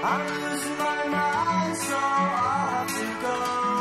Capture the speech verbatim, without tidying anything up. I lose my mind, so I have to go.